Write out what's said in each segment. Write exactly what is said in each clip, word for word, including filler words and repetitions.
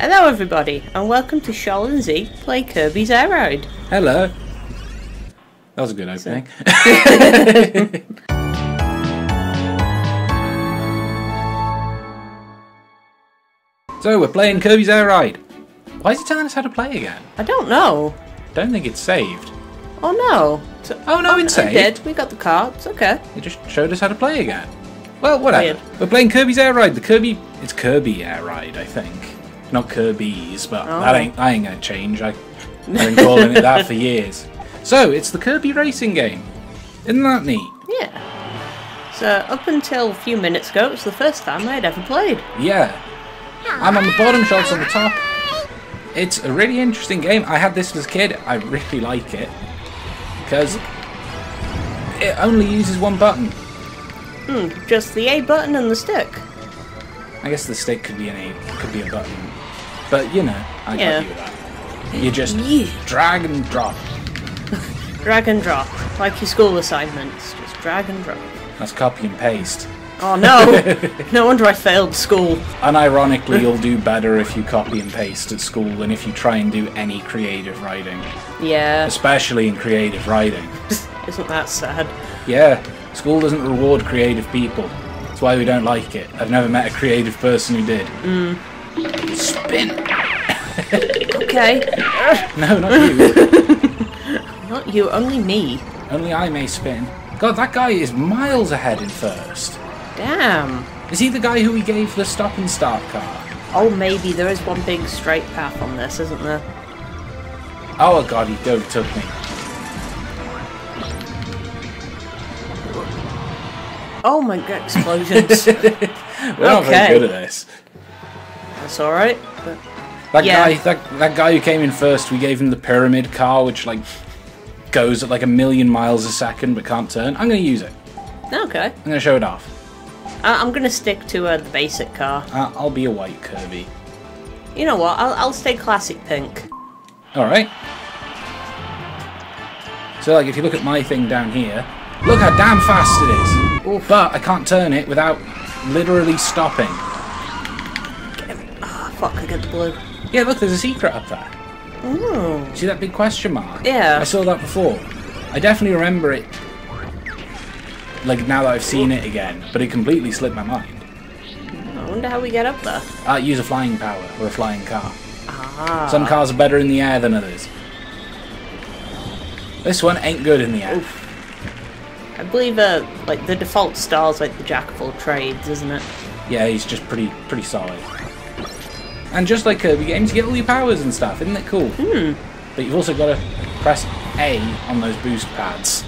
Hello everybody, and welcome to Charlotte and Zeke play Kirby's Air Ride. Hello. That was a good opening. So, so we're playing Kirby's Air Ride. Why is it telling us how to play again? I don't know. Don't think it's saved. Oh no. So, oh no, oh, it's saved. Did. We got the card. It's okay. It just showed us how to play again. Well, whatever. Weird. We're playing Kirby's Air Ride. The Kirby... It's Kirby Air Ride, I think. Not Kirby's, but oh. that ain't I ain't gonna change. I, I've been calling it that for years. So it's the Kirby racing game. Isn't that neat? Yeah. So up until a few minutes ago, it was the first time I'd ever played. Yeah. I'm on the bottom, Charlotte's on the top. It's a really interesting game. I had this as a kid. I really like it because it only uses one button. Hmm. Just the A button and the stick. I guess the stick could be an A, could be a button. But, you know, I yeah. got you with that. You just yeah. drag and drop. Drag and drop. Like your school assignments. Just drag and drop. That's copy and paste. Oh, no. No wonder I failed school. And ironically, you'll do better if you copy and paste at school than if you try and do any creative writing. Yeah. Especially in creative writing. Isn't that sad? Yeah. School doesn't reward creative people. That's why we don't like it. I've never met a creative person who did. Mm. Spin! Okay. No, not you. Not you, only me. Only I may spin. God, that guy is miles ahead in first. Damn. Is he the guy who we gave the stop and start car? Oh, maybe. There is one big straight path on this, isn't there? Oh, God, he overtook me. Oh my god, explosions. We're okay. not very good at this. That's alright. That yeah. guy that, that guy who came in first, we gave him the pyramid car, which like goes at like a million miles a second but can't turn. I'm going to use it. Okay. I'm going to show it off. I I'm going to stick to uh, the basic car. Uh, I'll be a white Kirby. You know what, I'll, I'll stay classic pink. Alright. So like if you look at my thing down here, look how damn fast it is. Oof. But I can't turn it without literally stopping. Ah, oh, fuck, I get the blue. Yeah, look, there's a secret up there. Ooh. See that big question mark? Yeah. I saw that before. I definitely remember it, like, now that I've seen it again, but it completely slipped my mind. I wonder how we get up there. Uh, use a flying power, or a flying car. Ah. Some cars are better in the air than others. This one ain't good in the air. Oof. I believe uh, like the default star's like the jack of all trades, isn't it? Yeah, he's just pretty pretty solid. And just like Kirby games, you get all your powers and stuff, isn't it cool? Hmm. But you've also got to press A on those boost pads,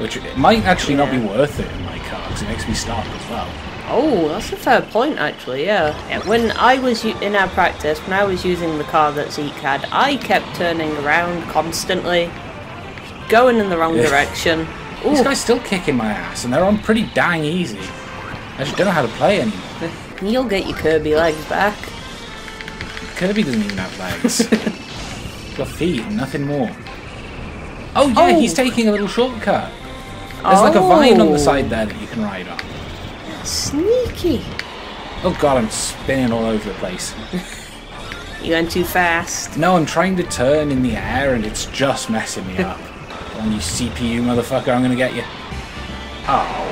which it might actually yeah. not be worth it in my car, because it makes me stop as well. Oh, that's a fair point, actually, yeah. yeah when I was in our practice, when I was using the car that Zeke had, I kept turning around constantly, going in the wrong direction. Ooh. This guy's still kicking my ass, and they're on pretty dang easy. I just don't know how to play anymore. You'll get your Kirby legs back. Kirby doesn't even have legs. He's got feet and nothing more. Oh yeah, oh. he's taking a little shortcut. There's oh. like a vine on the side there that you can ride on. Sneaky. Oh god, I'm spinning all over the place. You're going too fast. No, I'm trying to turn in the air, and it's just messing me up. On you C P U motherfucker, I'm gonna get you. Oh.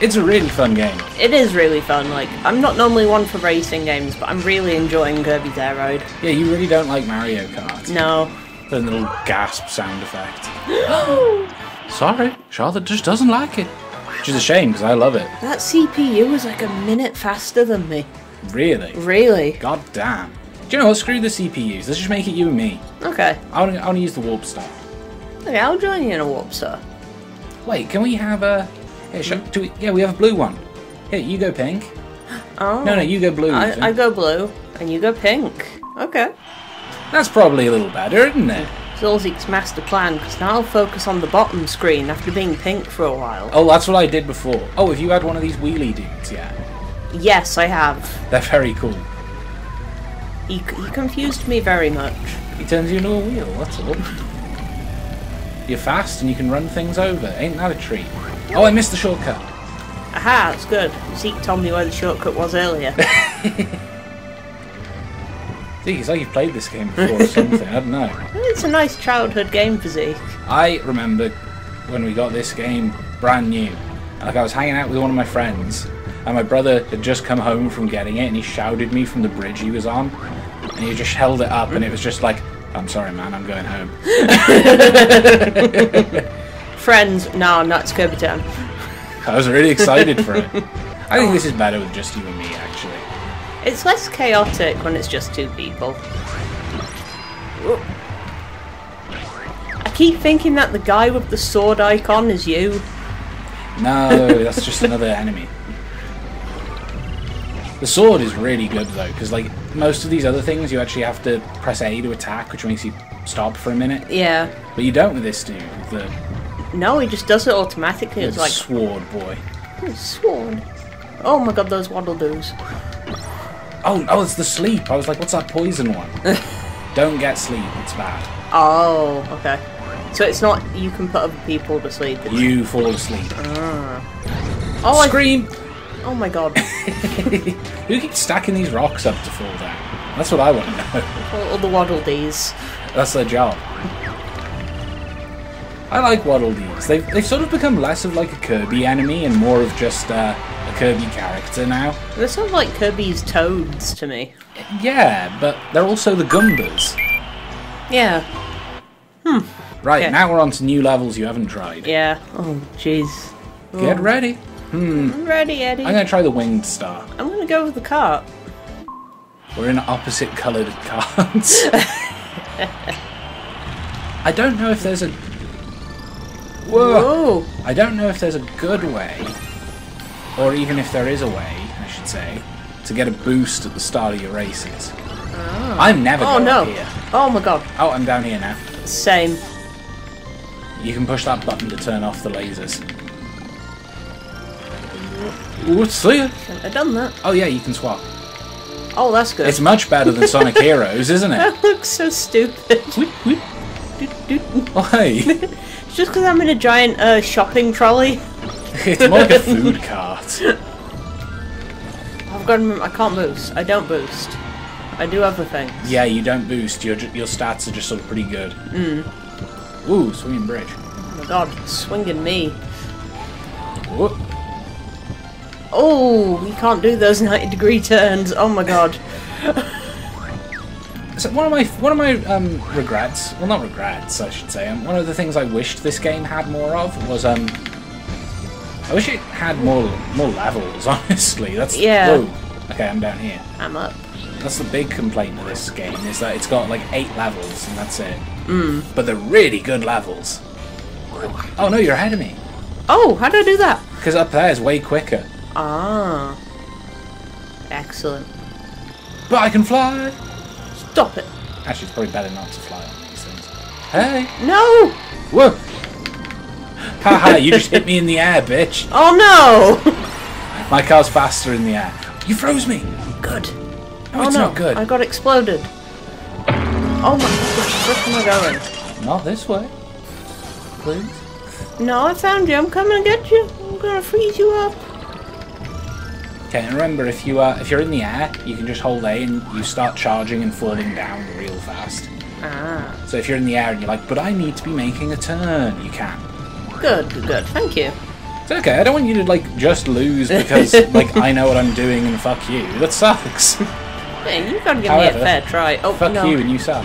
It's a really fun game. It is really fun. Like, I'm not normally one for racing games, but I'm really enjoying Kirby's Air Ride. Yeah, you really don't like Mario Kart. No. The little gasp sound effect. Sorry, Charlotte just doesn't like it. Which is a shame, because I love it. That C P U was like a minute faster than me. Really? Really. God damn. Do you know what? Screw the C P Us. Let's just make it you and me. Okay. I want to use the Warp Star. Okay, I'll join you in a Warp Star. Wait, can we have a... Here, shall... Do we... Yeah, we have a blue one. Here, you go pink. Oh. No, no, you go blue. I, I go blue, and you go pink. Okay. That's probably a little better, isn't it? It's all Zeke's master plan, because now I'll focus on the bottom screen after being pink for a while. Oh, that's what I did before. Oh, have you had one of these wheelie dudes yet? Yes, I have. They're very cool. He, he confused me very much. He turns you into a wheel, that's all. You're fast and you can run things over. Ain't that a treat? Oh, I missed the shortcut. Aha, that's good. Zeke told me where the shortcut was earlier. Zeke, it's like you've played this game before or something, I don't know. It's a nice childhood game for Zeke. I remember when we got this game brand new. Like, I was hanging out with one of my friends, and my brother had just come home from getting it, and he shouted me from the bridge he was on, and he just held it up, and it was just like, I'm sorry, man, I'm going home. Friends, no, not Scooby Town. I was really excited for it. I think this is better with just you and me, actually. It's less chaotic when it's just two people. I keep thinking that the guy with the sword icon is you. No, that's just another enemy. The sword is really good, though, because like most of these other things, you actually have to press A to attack, which makes you stop for a minute. Yeah. But you don't with this, do you? The... No, he just does it automatically. It's like... Sword boy. Oh, sword. Oh my god, those waddle-doos. Oh, oh, it's the sleep. I was like, what's that poison one? Don't get sleep, it's bad. Oh, okay. So it's not you can put other people to sleep. You fall asleep. Ah. Oh, Scream! I... Oh my god. Who keeps stacking these rocks up to fall down? That's what I want to know. All the waddle-dees. That's their job. I like waddle-dees. They've, they've sort of become less of like a Kirby enemy and more of just uh, a Kirby character now. They're sort of like Kirby's toads to me. Yeah, but they're also the Goombas. Yeah. Hmm. Right, okay. Now we're on to new levels you haven't tried. Yeah. Oh, jeez. Oh. Get ready. Hmm. I'm ready, Eddie. I'm going to try the winged star. I'm going to go with the cart. We're in opposite coloured carts. I don't know if there's a... Whoa. Whoa! I don't know if there's a good way, or even if there is a way, I should say, to get a boost at the start of your races. Oh. I'm never oh, going no. up here. Oh my god. Oh, I'm down here now. Same. You can push that button to turn off the lasers. Ooh, see ya. I've done that. Oh yeah, you can swap. Oh, that's good. It's much better than Sonic Heroes, isn't it? That looks so stupid. Whoop, whoop. Why? It's just because I'm in a giant uh, shopping trolley. It's more like a food cart. I've got. I can't boost. I don't boost. I do other things. Yeah, you don't boost. Your your stats are just sort of pretty good. Mm. Ooh, swinging bridge. Oh my god, swinging me. Whoop. Oh, you can't do those ninety degree turns. Oh my god. So one of my one of my um, regrets, well not regrets I should say, um, one of the things I wished this game had more of was um, I wish it had more more levels. Honestly, that's yeah. Whoa. Okay, I'm down here. I'm up. That's the big complaint of this game is that it's got like eight levels and that's it. Mm. But they're really good levels. Oh no, you're ahead of me. Oh, how do I do that? Because up there is way quicker. Ah, excellent. But I can fly. Stop it! Actually, it's probably better not to fly on these things. Hey! No! Whoa! Ha ha, you just hit me in the air, bitch! Oh no! My car's faster in the air. You froze me! Good. No, oh, it's no. not good. I got exploded. Oh my gosh, where am I going? Not this way. Please? No, I found you. I'm coming to get you. I'm gonna freeze you up. Okay, and remember, if, you, uh, if you're in the air, you can just hold A and you start charging and falling down real fast. Ah. So if you're in the air and you're like, but I need to be making a turn, you can. Good, good, thank you. It's okay, I don't want you to, like, just lose because, like, I know what I'm doing and fuck you. That sucks. Hey, you've got to give However, me a fair try. Oh, fuck no. you and you suck.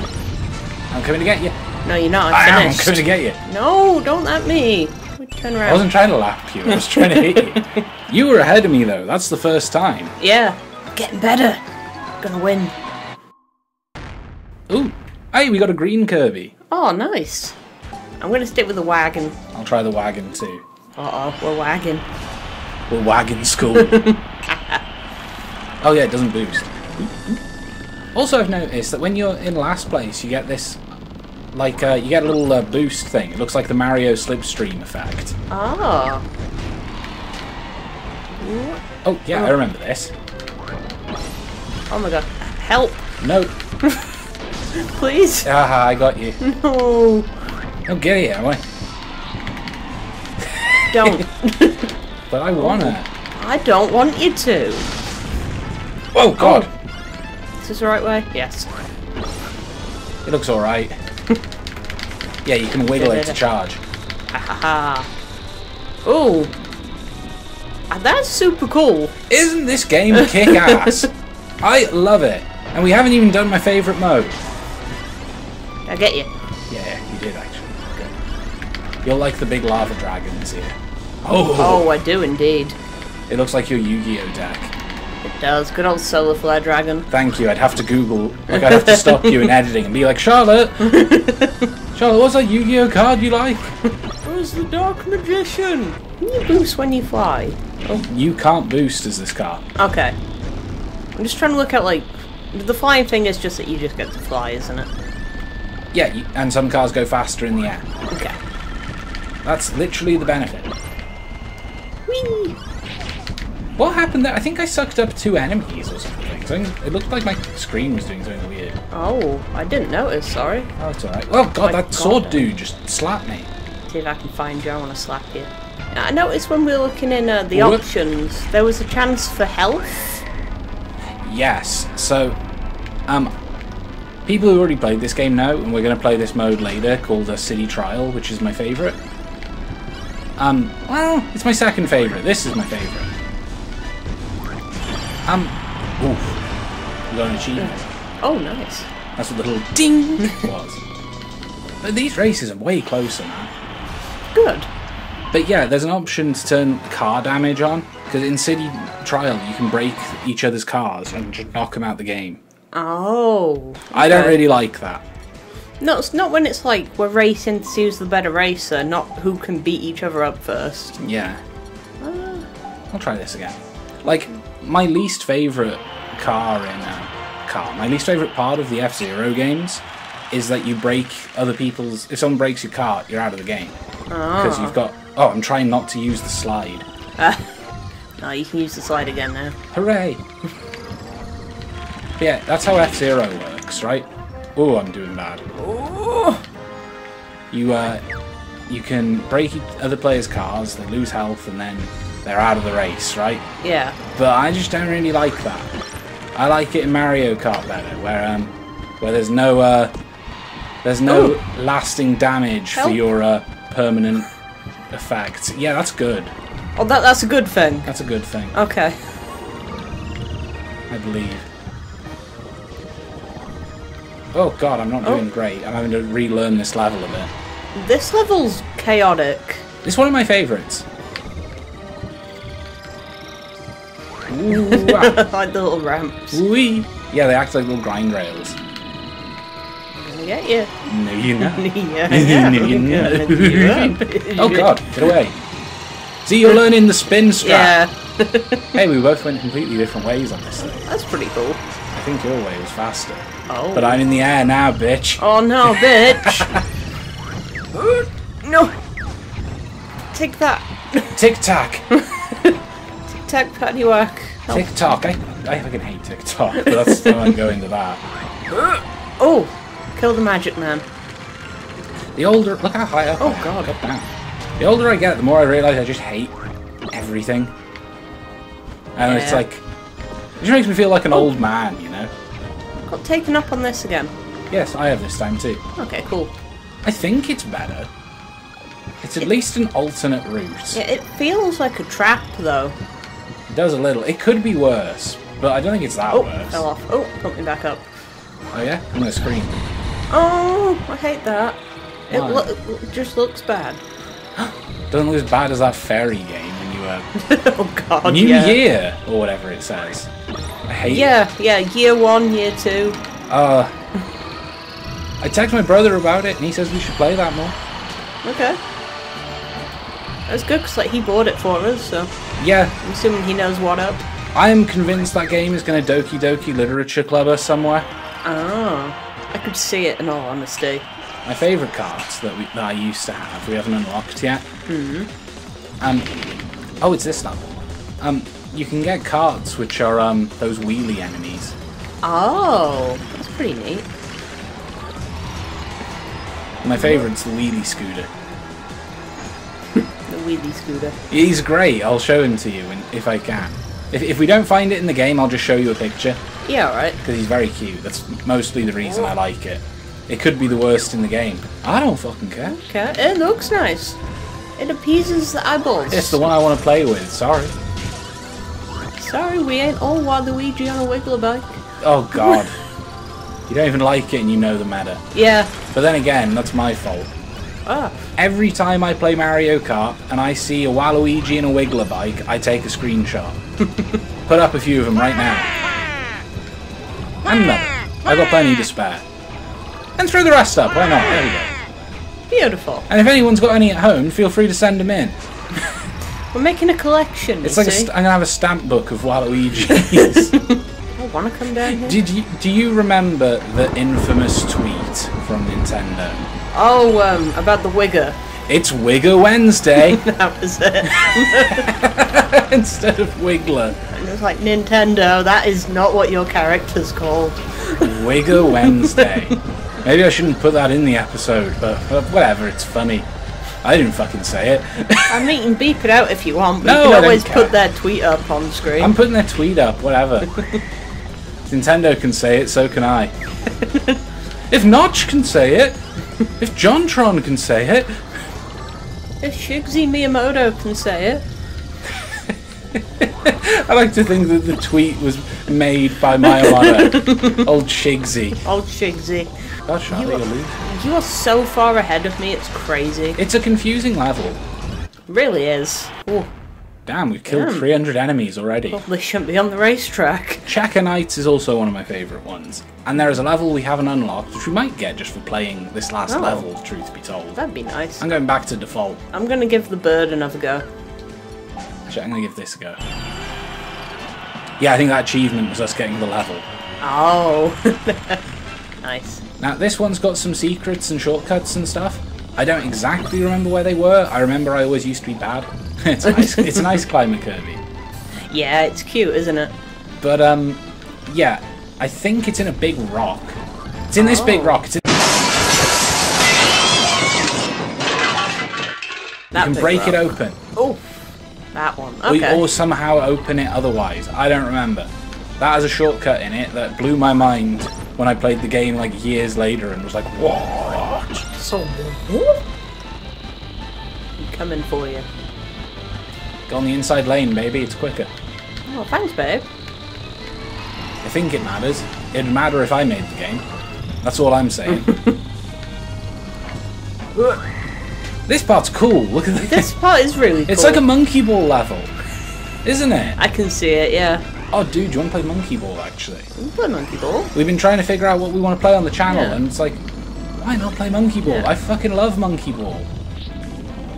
I'm coming to get you. No, you're not, I'm I finished. am coming to get you. No, don't let me. Turn around. I wasn't trying to lap you, I was trying to hit you. You were ahead of me though, that's the first time. Yeah, getting better. Gonna win. Ooh, hey, we got a green Kirby. Oh, nice. I'm gonna stick with the wagon. I'll try the wagon too. Uh-oh, we're wagging. We're wagging school. Oh yeah, it doesn't boost. Also, I've noticed that when you're in last place, you get this... Like, uh, you get a little uh, boost thing. It looks like the Mario Slipstream effect. Ah. Oh, yeah, oh. I remember this. Oh my god. Help! No. Please? Aha, I got you. No. Don't get here, I want Don't. But I wanna. I don't want you to. Oh, god. Oh. Is this the right way? Yes. It looks alright. Yeah, you can wiggle it to charge. Ahaha. Ooh. That's super cool. Isn't this game kick-ass? I love it. And we haven't even done my favourite mode. I get you. Yeah, you did actually. Good. You're like the big lava dragons here. Oh, oh I do indeed. It looks like your Yu-Gi-Oh deck. It does. Good old Solar Flare Dragon. Thank you. I'd have to Google. Like, I'd have to stop you in editing and be like, Charlotte! Charlotte, what's that Yu-Gi-Oh card you like? Where's the Dark Magician? Can you boost when you fly? Oh. You can't boost as this car. Okay. I'm just trying to look at, like... The flying thing is just that you just get to fly, isn't it? Yeah, you, and some cars go faster in the air. Okay. That's literally the benefit. Whee! What happened there? I think I sucked up two enemies or something. So it looked like my screen was doing something weird. Oh, I didn't notice, sorry. Oh, it's alright. Oh, God, my that God sword dude it. just slapped me. See if I can find you. I want to slap you. I noticed when we were looking in uh, the what? options, there was a chance for health. Yes. So, um, people who already played this game know, and we're going to play this mode later, called uh, City Trial, which is my favourite. Um, well, it's my second favourite. This is my favourite. Um, oof. We got an achievement. Oh, nice. That's what the little ding was. But these races are way closer now. Good. But yeah, there's an option to turn car damage on, because in City Trial you can break each other's cars and just knock them out the game. Oh. Okay. I don't really like that. No, it's not when it's like we're racing to see who's the better racer, not who can beat each other up first. Yeah. Uh, I'll try this again. Like... My least favourite car in uh, car. My least favourite part of the F-Zero games is that you break other people's. If someone breaks your car, you're out of the game because oh. you've got. Oh, I'm trying not to use the slide. Uh, no, you can use the slide again now. Hooray! But yeah, that's how F-Zero works, right? Oh, I'm doing bad. Ooh. You uh, you can break other players' cars. They lose health, and then. They're out of the race, right? Yeah. But I just don't really like that. I like it in Mario Kart better, where um, where there's no uh, there's no Ooh. lasting damage Help. for your uh, permanent effects. Yeah, that's good. Oh, that that's a good thing. That's a good thing. Okay. I believe. Oh God, I'm not oh. doing great. I'm having to relearn this level a bit. This level's chaotic. It's one of my favourites. Ooh, wow. Like the little ramps. Wee. Yeah, they act like little grind rails. Gonna get you. No, you're not. yeah, yeah. No, you're not. You oh God, get away! See, you're learning the spin strat. Yeah. Hey, we both went completely different ways on this thing. That's pretty cool. I think your way was faster. Oh. But I'm in the air now, bitch. Oh no, bitch! No. Take that. Tic Tac. Tic Tac, you work. TikTok, I, I fucking hate TikTok, but that's the time I'm going to that. Oh, kill the magic man. The older, look how high up. Oh I God, up down. The older I get, the more I realise I just hate everything, and yeah. it's like it just makes me feel like an oh. old man, you know. Got taken up on this again. Yes, I have this time too. Okay, cool. I think it's better. It's at it, least an alternate route. Yeah, it feels like a trap though. It does a little. It could be worse, but I don't think it's that oh, worse. Oh, fell off. Oh, put me back up. Oh yeah? I'm gonna scream. Oh, I hate that. It, lo it just looks bad. Doesn't look as bad as that fairy game when you were... oh god, New yeah. Year, or whatever it says. I hate yeah, it. Yeah, yeah, year one, year two. Uh, I text my brother about it, and he says we should play that more. Okay. That's good, because like, he bought it for us, so... Yeah. I'm assuming he knows what up. I am convinced that game is going to Doki Doki Literature Club us somewhere. Oh. I could see it in all honesty. My favourite cards that, we, that I used to have, we haven't unlocked yet. Mm-hmm. Um, oh, it's this level. Um, you can get cards which are um, those wheelie enemies. Oh, that's pretty neat. My favourite's the wheelie scooter. Wheelie scooter. He's great. I'll show him to you if I can. If, if we don't find it in the game, I'll just show you a picture. Yeah, alright. Because he's very cute. That's mostly the reason I like it. It could be the worst in the game. I don't fucking care. Okay, it looks nice. It appeases the eyeballs. It's the one I want to play with, sorry. Sorry, we ain't all Waluigi on a Wiggler bike. Oh, God. You don't even like it and you know the matter. Yeah. But then again, that's my fault. Ah. Every time I play Mario Kart and I see a Waluigi and a Wiggler bike, I take a screenshot. Put up a few of them right now. And another. I've got plenty to spare. And throw the rest up, why not? There we go. Beautiful. And if anyone's got any at home, feel free to send them in. We're making a collection. It's like a st I'm gonna have a stamp book of Waluigi's. I want to come down here. Did you do you remember the infamous tweet from Nintendo? Oh, um, about the Wigger. It's Wigger Wednesday. That was it. Instead of Wiggler. And it was like, Nintendo, that is not what your character's called. Wigger Wednesday. Maybe I shouldn't put that in the episode, but uh, whatever, it's funny. I didn't fucking say it. I mean, you can beep it out if you want, but no, you can always put their tweet up on screen. I'm putting their tweet up, whatever. Nintendo can say it, so can I. If Notch can say it, if JonTron can say it, if Shigeru Miyamoto can say it. I like to think that the tweet was made by Miyamoto. Old Shigsy. Old Shigsy. Gosh, you, are, you are so far ahead of me, it's crazy. It's a confusing level. It really is. Ooh. Damn, we've killed Damn. three hundred enemies already. Probably shouldn't be on the racetrack. Checker Knights is also one of my favourite ones. And there is a level we haven't unlocked, which we might get just for playing this last oh. level, truth be told. That'd be nice. I'm going back to default. I'm going to give the bird another go. Actually, I'm going to give this a go. Yeah, I think that achievement was us getting the level. Oh. Nice. Now, this one's got some secrets and shortcuts and stuff. I don't exactly remember where they were. I remember I always used to be bad. It's an ice, it's an ice climber Kirby. Yeah, it's cute, isn't it? But, um, yeah, I think it's in a big rock. It's in oh. this big rock. It's in that you can break rock. it open. Oh, that one. Okay. Or, or somehow open it otherwise. I don't remember. That has a shortcut in it that blew my mind when I played the game like years later and was like, what? So what? I'm coming for you. Go on the inside lane, baby. It's quicker. Oh, thanks, babe. I think it matters. It'd matter if I made the game. That's all I'm saying. This part's cool. Look at this. This part is really cool. It's like a Monkey Ball level, isn't it? I can see it, yeah. Oh, dude, do you want to play Monkey Ball, actually? We can play Monkey Ball. We've been trying to figure out what we want to play on the channel, yeah. and it's like, why not play Monkey Ball? Yeah. I fucking love Monkey Ball.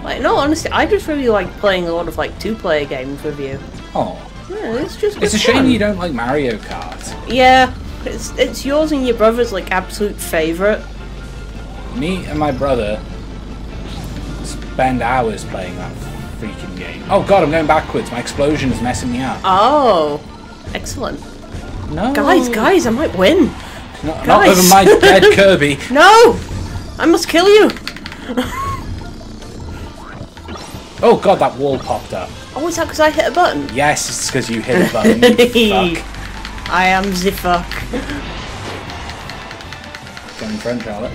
Like, no, honestly, I just really like playing a lot of, like, two-player games with you. Oh. Yeah, it's just It's a fun. shame you don't like Mario Kart. Yeah, it's it's yours and your brother's, like, absolute favourite. Me and my brother spend hours playing that freaking game. Oh, God, I'm going backwards. My explosion is messing me up. Oh. Excellent. No. Guys, guys, I might win. No, not over my dead Kirby. No! I must kill you! Oh god, that wall popped up. Oh, is that because I hit a button? Yes, it's because you hit a button. You fuck. I am the fuck. Go in front, Charlotte.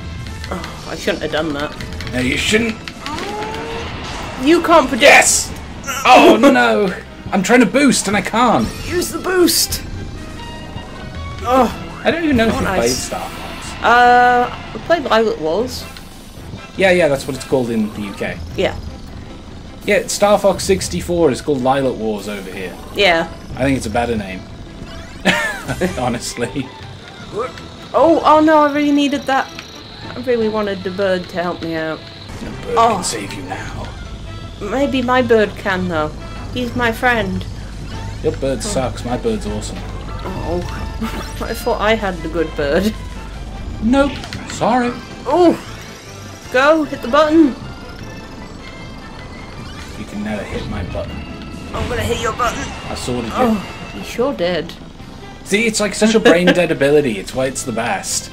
Oh, I shouldn't have done that. No, you shouldn't. You can't predict. Yes! Oh no! I'm trying to boost and I can't. Use the boost. Oh, I don't even know if you nice. played Star Fox. Uh, I played Lilith Wars. Yeah, yeah, that's what it's called in the U K. Yeah. Yeah, Star Fox sixty-four is called Lilith Wars over here. Yeah. I think it's a better name. Honestly. Oh, oh no, I really needed that. I really wanted the bird to help me out. The bird oh. can save you now. Maybe my bird can, though. He's my friend. Your bird oh. sucks. My bird's awesome. Oh. I thought I had the good bird. Nope. Sorry. Oh. Go. Hit the button. You can never hit my button. I'm going to hit your button. I sorted oh, it. You sure did. See, it's like such a brain-dead ability. It's why it's the best.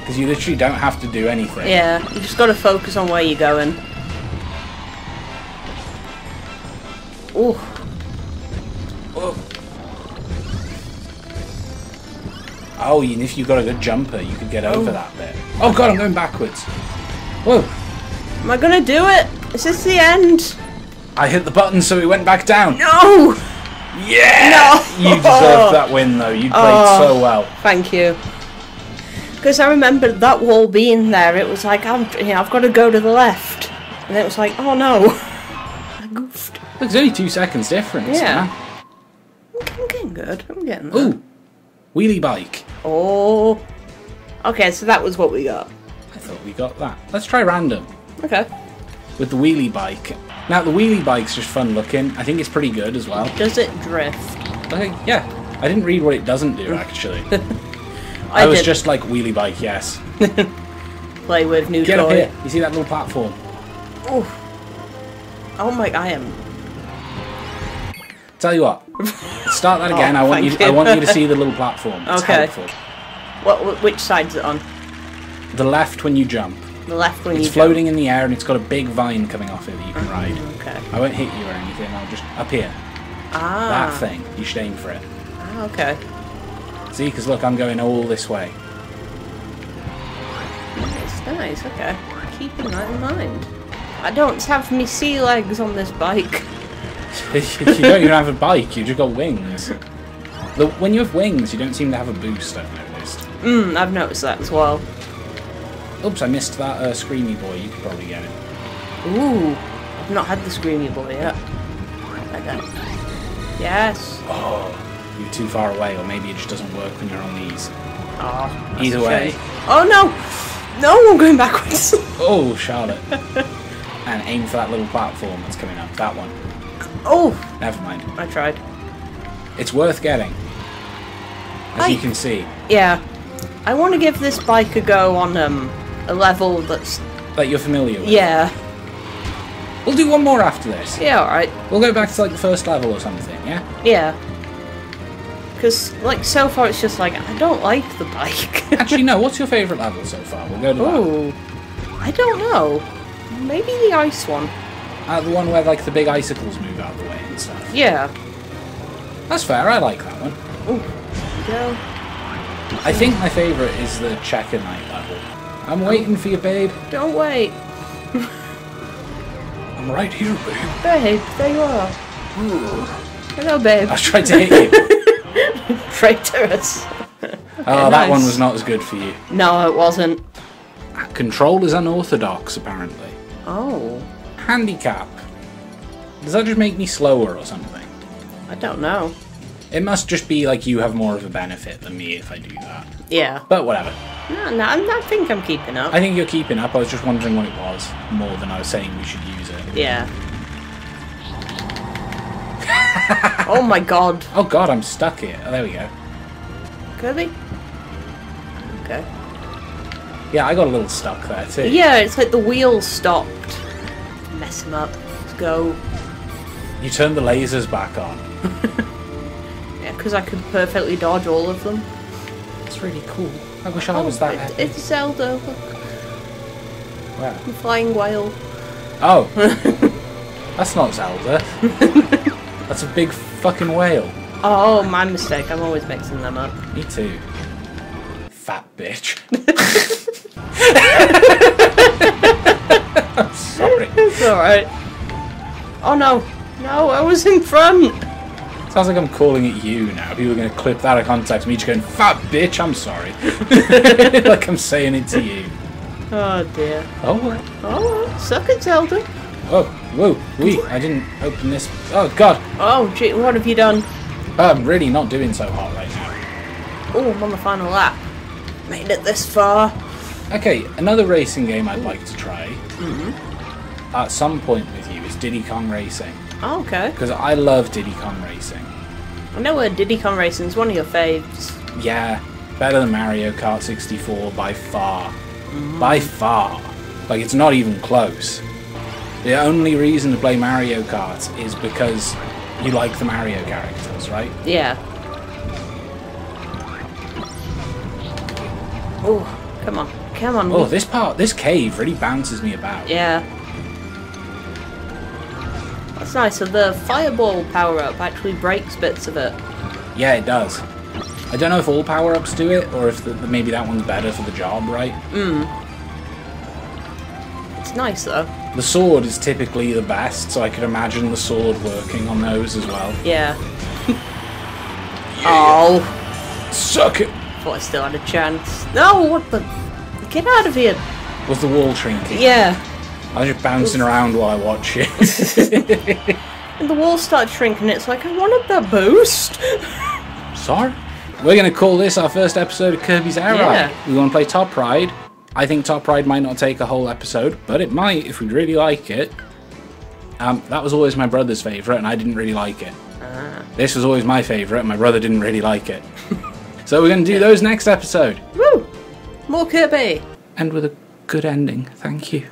Because you literally don't have to do anything. Yeah. You just got to focus on where you're going. Oh. Oh. Oh, and if you got a good jumper, you could get oh. over that bit. Oh god, I'm going backwards. Whoa. Am I gonna do it? Is this the end? I hit the button, so it went back down. No! Yeah! No! You deserved that win, though. You played oh, so well. Thank you. Because I remember that wall being there. It was like, I'm, you know, I've got to go to the left. And it was like, oh no. I goofed. There's only two seconds difference. Yeah. Man. I'm getting good. I'm getting there. Ooh. Wheelie bike. Oh. Okay, so that was what we got. I thought we got that. Let's try random. Okay. With the wheelie bike. Now, the wheelie bike's just fun looking. I think it's pretty good as well. Does it drift? Like, yeah. I didn't read what it doesn't do, actually. I, I was didn't. just like, wheelie bike, yes. Play with new toy. Get up here. You see that little platform? Oh. Oh my, I am... Tell you what. Start that again. oh, I want you, you. I want you to see the little platform. It's okay. helpful. What, which side's it on? The left when you jump. The left wing. It's floating jump. in the air and it's got a big vine coming off it that you can ride. Okay. I won't hit you or anything. I'll just up here. Ah. That thing. You should aim for it. Ah, okay. See, because look, I'm going all this way. It's nice. Okay. Keeping that in mind. I don't have me sea legs on this bike. You don't even have a bike. You just got wings. The, when you have wings, you don't seem to have a boost. I've noticed. Mm, I've noticed that as well. Oops, I missed that uh, Screamy Boy. You could probably get it. Ooh, I've not had the Screamy Boy yet. Okay. Yes. Oh, you're too far away, or maybe it just doesn't work when you're on these. Oh, either way. Shame. Oh no! No, I'm going backwards. Oh, Charlotte. And aim for that little platform that's coming up. That one. Oh. Never mind. I tried. It's worth getting, as I... you can see. Yeah. I want to give this bike a go on um. a level that's... that you're familiar with? Yeah. We'll do one more after this. Yeah, alright. We'll go back to, like, the first level or something, yeah? Yeah. Because, like, so far it's just like, I don't like the bike. Actually, no, what's your favourite level so far? We'll go to Ooh. that. I don't know. Maybe the ice one. Uh, the one where, like, the big icicles move out of the way and stuff. Yeah. That's fair, I like that one. Ooh, there we go. I think my favourite is the Checker Knight level. I'm waiting for you, babe. Don't wait. I'm right here, babe. Babe, there you are. Ooh. Hello, babe. I was trying to hit you. Traitorous. Okay, oh, nice. That one was not as good for you. No, it wasn't. Control is unorthodox, apparently. Oh. Handicap. Does that just make me slower or something? I don't know. It must just be like you have more of a benefit than me if I do that. Yeah. But whatever. No, no, I think I'm keeping up. I think you're keeping up. I was just wondering what it was more than I was saying we should use it. Yeah. Oh my god. Oh god, I'm stuck here. Oh, there we go. Kirby? Okay. Yeah, I got a little stuck there too. Yeah, it's like the wheels stopped. Mess him up. Let's go. You turned the lasers back on. Because I could perfectly dodge all of them. It's really cool. I wish I oh, was that it, heavy. It's Zelda, look. Where? I'm flying whale. Oh. That's not Zelda. That's a big fucking whale. Oh, my mistake. I'm always mixing them up. Me too. Fat bitch. I'm sorry. It's alright. Oh no. No, I was in front. Sounds like I'm calling it you now. People are going to clip that out of context. Me just going, fat bitch, I'm sorry. Like I'm saying it to you. Oh dear. Oh well. Oh well. Suck it, Zelda. Oh, whoa, wee. I didn't open this. Oh god. Oh gee, what have you done? I'm really not doing so hot right now. Oh, I'm on the final lap. Made it this far. Okay, another racing game I'd Ooh. like to try mm-hmm. at some point with you is Diddy Kong Racing. Oh, okay. Because I love Diddy Kong Racing. I know uh, Diddy Kong Racing is one of your faves. Yeah, better than Mario Kart sixty-four by far. Mm. By far. Like, it's not even close. The only reason to play Mario Kart is because you like the Mario characters, right? Yeah. Oh, come on. Come on. Oh, this part, this cave really bounces me about. Yeah. That's nice, so the fireball power-up actually breaks bits of it. Yeah, it does. I don't know if all power-ups do it, or if the, maybe that one's better for the job, right? Mm. It's nice, though. The sword is typically the best, so I could imagine the sword working on those as well. Yeah. Yeah. Oh. Suck it! Thought I still had a chance. No, what the... Get out of here! Was the wall shrinking? Yeah. I was just bouncing was... around while I watch it. And the wall started shrinking, it's like, I wanted that boost! Sorry? We're going to call this our first episode of Kirby's Air Ride. Yeah. We want to play Top Ride. I think Top Ride might not take a whole episode, but it might if we really like it. Um, that was always my brother's favourite, and I didn't really like it. Ah. This was always my favourite, and my brother didn't really like it. So we're going to do those next episode. Woo! More Kirby! And with a good ending, thank you.